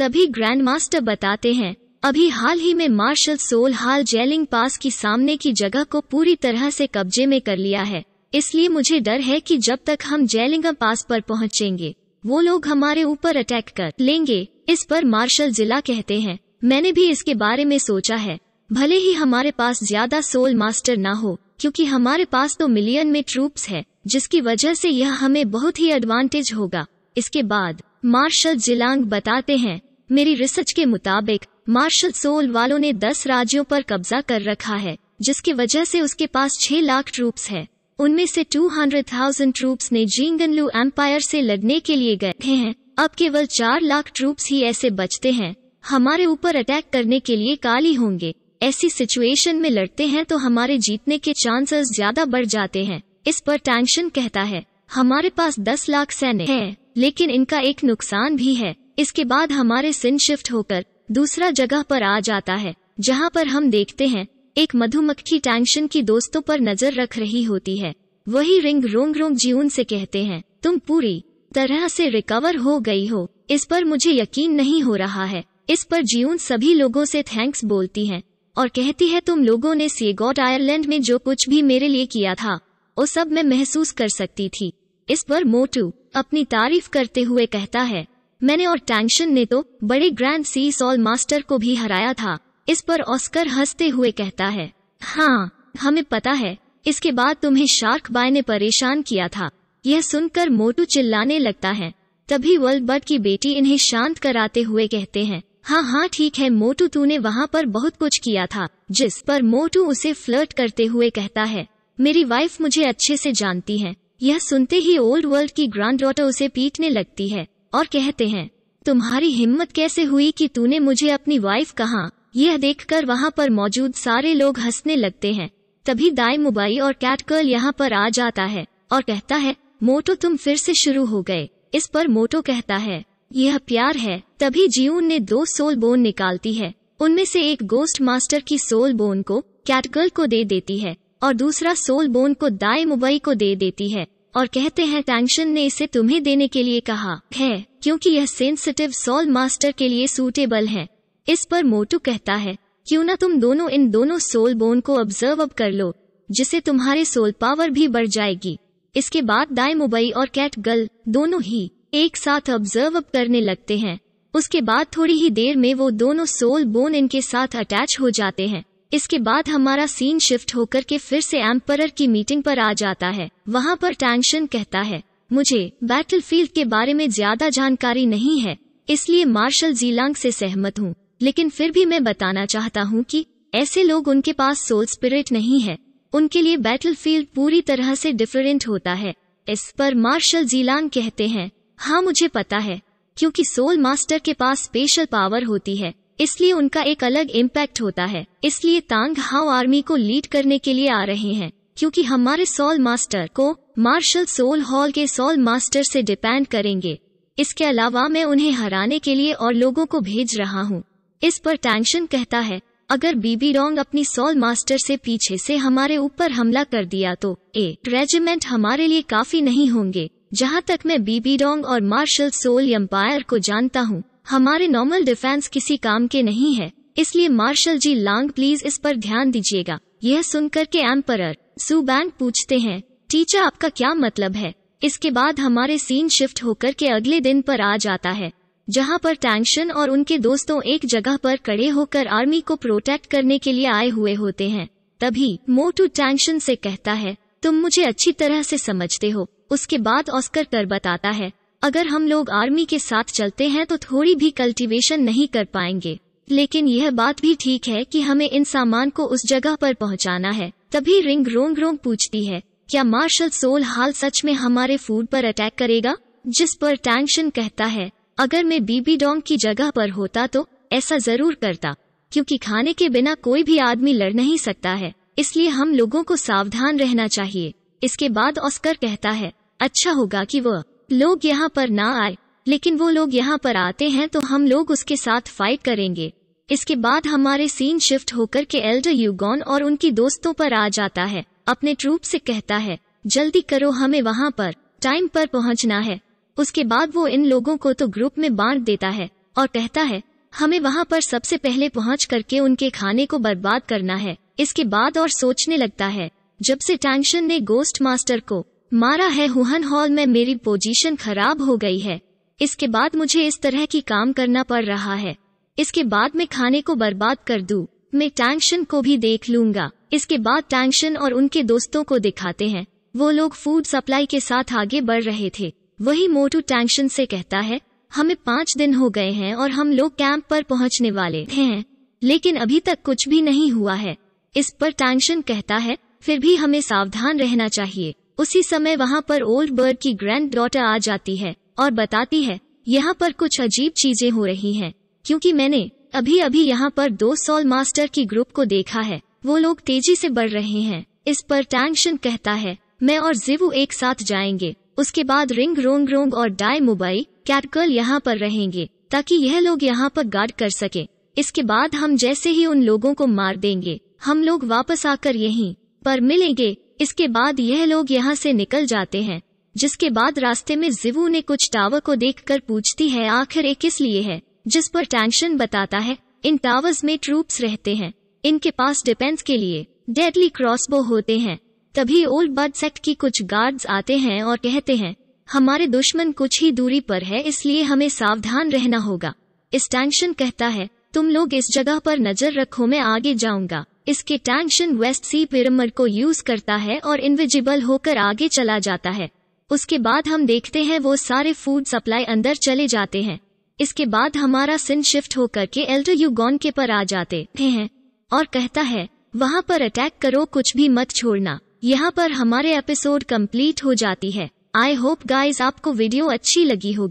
तभी ग्रैंडमास्टर बताते हैं, अभी हाल ही में मार्शल सोल हाल जेलिंग पास की सामने की जगह को पूरी तरह से कब्जे में कर लिया है, इसलिए मुझे डर है कि जब तक हम जेलिंग पास पर पहुंचेंगे वो लोग हमारे ऊपर अटैक कर लेंगे। इस पर मार्शल जिला कहते हैं, मैंने भी इसके बारे में सोचा है, भले ही हमारे पास ज्यादा सोल मास्टर ना हो क्योंकि हमारे पास तो मिलियन में ट्रूप्स है जिसकी वजह से यह हमें बहुत ही एडवांटेज होगा। इसके बाद मार्शल जिलांग बताते हैं, मेरी रिसर्च के मुताबिक मार्शल सोल वालों ने 10 राज्यों पर कब्जा कर रखा है जिसकी वजह से उसके पास 6 लाख ट्रूप्स है। उनमें से 200,000 ट्रूप्स ने जिंगनलू एम्पायर से लड़ने के लिए गए हैं। अब केवल 4 लाख ट्रूप्स ही ऐसे बचते हैं, हमारे ऊपर अटैक करने के लिए काली होंगे। ऐसी सिचुएशन में लड़ते हैं तो हमारे जीतने के चांसेस ज्यादा बढ़ जाते हैं। इस पर टैंशन कहता है, हमारे पास 10 लाख सैनिक हैं, लेकिन इनका एक नुकसान भी है। इसके बाद हमारे सिन शिफ्ट होकर दूसरा जगह पर आ जाता है जहां पर हम देखते हैं एक मधुमक्खी टैंशन की दोस्तों पर नजर रख रही होती है। वही रिंग रोंग जीवन से कहते हैं, तुम पूरी तरह से रिकवर हो गई हो, इस पर मुझे यकीन नहीं हो रहा है। इस पर जीवन सभी लोगों से थैंक्स बोलती है और कहती है, तुम लोगों ने सिएगॉट आयरलैंड में जो कुछ भी मेरे लिए किया था वो सब मैं महसूस कर सकती थी। इस पर मोटू अपनी तारीफ करते हुए कहता है, मैंने और टैंशन ने तो बड़े ग्रैंड सी सोल मास्टर को भी हराया था। इस पर ऑस्कर हंसते हुए कहता है, हाँ हमें पता है, इसके बाद तुम्हें शार्क बाय ने परेशान किया था। यह सुनकर मोटू चिल्लाने लगता है, तभी वर्ल्ड बर्ड की बेटी इन्हें शांत कराते हुए कहते हैं, हाँ हाँ ठीक है मोटू, तूने वहाँ पर बहुत कुछ किया था। जिस पर मोटू उसे फ्लर्ट करते हुए कहता है, मेरी वाइफ मुझे अच्छे से जानती है। यह सुनते ही ओल्ड वर्ल्ड की ग्रैंड डॉटर उसे पीटने लगती है और कहते हैं, तुम्हारी हिम्मत कैसे हुई कि तूने मुझे अपनी वाइफ कहा। यह देखकर वहाँ पर मौजूद सारे लोग हंसने लगते हैं। तभी दाई मुबाई और कैटकर्ल यहाँ पर आ जाता है और कहता है, मोटो तुम फिर से शुरू हो गए। इस पर मोटो कहता है, यह प्यार है। तभी जीवन ने 2 सोल बोन निकालती है, उनमें से एक गोस्ट मास्टर की सोल बोन को कैटकर्ल को दे देती है और दूसरा सोल बोन को दाई मुबाई को दे देती है और कहते हैं, टैंशन ने इसे तुम्हें देने के लिए कहा है क्योंकि यह सेंसिटिव सोल मास्टर के लिए सूटेबल है। इस पर मोटू कहता है, क्यों ना तुम दोनों इन दोनों सोल बोन को ऑब्जर्व अब कर लो, जिससे तुम्हारे सोल पावर भी बढ़ जाएगी। इसके बाद दाई मुबाई और कैटकर्ल दोनों ही एक साथ ऑब्जर्व अब करने लगते हैं। उसके बाद थोड़ी ही देर में वो दोनों सोल बोन इनके साथ अटैच हो जाते हैं। इसके बाद हमारा सीन शिफ्ट होकर के फिर से एम्परर की मीटिंग पर आ जाता है। वहाँ पर टैंशन कहता है, मुझे बैटलफील्ड के बारे में ज्यादा जानकारी नहीं है, इसलिए मार्शल जीलांग से सहमत हूँ, लेकिन फिर भी मैं बताना चाहता हूँ कि ऐसे लोग उनके पास सोल स्पिरिट नहीं है, उनके लिए बैटलफील्ड पूरी तरह से डिफरेंट होता है। इस पर मार्शल जीलांग कहते हैं, हाँ मुझे पता है, क्योंकि सोल मास्टर के पास स्पेशल पावर होती है, इसलिए उनका एक अलग इम्पैक्ट होता है। इसलिए तांग हाओ आर्मी को लीड करने के लिए आ रहे हैं, क्योंकि हमारे सोल मास्टर को मार्शल सोल हॉल के सोल मास्टर से डिपेंड करेंगे। इसके अलावा मैं उन्हें हराने के लिए और लोगों को भेज रहा हूँ। इस पर टैंशन कहता है, अगर बीबी डोंग अपनी सोल मास्टर से पीछे से हमारे ऊपर हमला कर दिया तो एक रेजिमेंट हमारे लिए काफी नहीं होंगे। जहाँ तक मैं बीबी डोंग और मार्शल सोल एम्पायर को जानता हूँ, हमारे नॉर्मल डिफेंस किसी काम के नहीं है, इसलिए मार्शल जी लांग प्लीज इस पर ध्यान दीजिएगा। यह सुनकर के एम्परर सुबैंग पूछते हैं, टीचर आपका क्या मतलब है। इसके बाद हमारे सीन शिफ्ट होकर के अगले दिन पर आ जाता है, जहां पर टैंशन और उनके दोस्तों एक जगह पर खड़े होकर आर्मी को प्रोटेक्ट करने के लिए आए हुए होते हैं। तभी मोटू टैंशन से कहता है, तुम मुझे अच्छी तरह से समझते हो। उसके बाद ऑस्कर कर बताता है, अगर हम लोग आर्मी के साथ चलते हैं तो थोड़ी भी कल्टीवेशन नहीं कर पाएंगे, लेकिन यह बात भी ठीक है कि हमें इन सामान को उस जगह पर पहुंचाना है। तभी रिंग रोंग पूछती है, क्या मार्शल सोल हाल सच में हमारे फूड पर अटैक करेगा। जिस पर टैंशन कहता है, अगर मैं बीबी डोंग की जगह पर होता तो ऐसा जरूर करता, क्योंकि खाने के बिना कोई भी आदमी लड़ नहीं सकता है, इसलिए हम लोगों को सावधान रहना चाहिए। इसके बाद ऑस्कर कहता है, अच्छा होगा कि वह लोग यहाँ पर ना आए, लेकिन वो लोग यहाँ पर आते हैं तो हम लोग उसके साथ फाइट करेंगे। इसके बाद हमारे सीन शिफ्ट होकर के एल्डर यूगॉन और उनकी दोस्तों पर आ जाता है, अपने ट्रूप से कहता है, जल्दी करो, हमें वहाँ पर टाइम पर पहुँचना है। उसके बाद वो इन लोगों को तो ग्रुप में बांट देता है और कहता है हमें वहाँ पर सबसे पहले पहुँच करके उनके खाने को बर्बाद करना है। इसके बाद और सोचने लगता है, जब से टैंक्शन ने गोस्ट मास्टर को मारा है हुहन हॉल में मेरी पोजीशन खराब हो गई है। इसके बाद मुझे इस तरह की काम करना पड़ रहा है। इसके बाद मैं खाने को बर्बाद कर दूं, मैं टैंक्शन को भी देख लूंगा। इसके बाद टैंक्शन और उनके दोस्तों को दिखाते हैं वो लोग फूड सप्लाई के साथ आगे बढ़ रहे थे। वही मोटू टैंक्शन से कहता है हमें 5 दिन हो गए हैं और हम लोग कैंप पर पहुँचने वाले हैं, लेकिन अभी तक कुछ भी नहीं हुआ है। इस पर टैंक्शन कहता है फिर भी हमें सावधान रहना चाहिए। उसी समय वहाँ पर ओल्ड बर्ड की ग्रैंड डॉटर आ जाती है और बताती है यहाँ पर कुछ अजीब चीजें हो रही हैं, क्योंकि मैंने अभी अभी यहाँ पर 2 सॉल मास्टर की ग्रुप को देखा है, वो लोग तेजी से बढ़ रहे हैं। इस पर टैंक्शन कहता है मैं और जिवू एक साथ जाएंगे। उसके बाद रिंग रोंग रोंग और डाई मुबाई कैटकल यहाँ पर रहेंगे ताकि यह लोग यहाँ पर गार्ड कर सके। इसके बाद हम जैसे ही उन लोगों को मार देंगे। हम लोग वापस आकर यहीं पर मिलेंगे। इसके बाद यह लोग यहाँ से निकल जाते हैं, जिसके बाद रास्ते में जिवू ने कुछ टावर को देखकर पूछती है आखिर ये किस लिए है, जिस पर टैंक्शन बताता है इन टावर्स में ट्रूप्स रहते हैं, इनके पास डिफेंस के लिए डेडली क्रॉसबो होते हैं। तभी ओल्ड बर्ड सेक्ट की कुछ गार्ड्स आते हैं और कहते हैं हमारे दुश्मन कुछ ही दूरी पर है, इसलिए हमें सावधान रहना होगा। इस टैंक्शन कहता है तुम लोग इस जगह पर नजर रखो, मैं आगे जाऊंगा। इसके टैंक्शन वेस्ट सी पिरामिड को यूज करता है और इनविजिबल होकर आगे चला जाता है। उसके बाद हम देखते हैं वो सारे फूड सप्लाई अंदर चले जाते हैं। इसके बाद हमारा सिन शिफ्ट होकर के एल्डर यूगॉन के पर आ जाते हैं और कहता है वहाँ पर अटैक करो, कुछ भी मत छोड़ना। यहाँ पर हमारे एपिसोड कंप्लीट हो जाती है। आई होप गाइज आपको वीडियो अच्छी लगी होगी।